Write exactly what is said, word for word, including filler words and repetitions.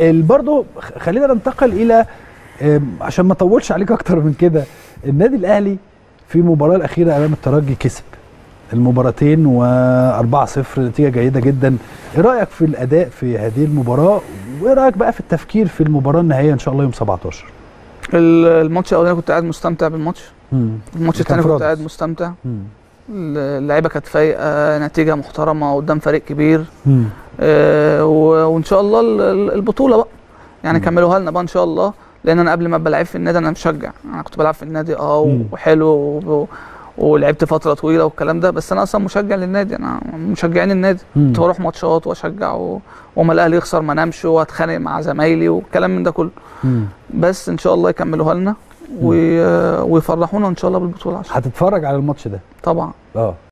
برضه خلينا ننتقل الى عشان ما اطولش عليك اكتر من كده. النادي الاهلي في المباراه الاخيره امام الترجي كسب المباراتين وأربعة صفر، نتيجه جيده جدا. ايه رايك في الاداء في هذه المباراه، وايه رايك بقى في التفكير في المباراه النهائيه ان شاء الله يوم سبعتاشر؟ الماتش الاولاني كنت قاعد مستمتع بالماتش، الماتش الثاني كنت قاعد مستمتع، اللعيبه كانت فايقه، نتيجه محترمه قدام فريق كبير، آه وان شاء الله البطوله بقى يعني كملوها لنا بقى ان شاء الله. لان انا قبل ما بلعب في النادي انا مشجع، انا كنت بلعب في النادي اه وحلو ولعبت فتره طويله والكلام ده، بس انا اصلا مشجع للنادي، انا مشجعين النادي، كنت بروح ماتشات واشجع وما الاهلي يخسر ما نامش واتخانق مع زمايلي والكلام من ده كله. مم. بس ان شاء الله يكملوها لنا ويفرحونا ان شاء الله بالبطوله. عشان هتتفرج على الماتش ده طبعا اه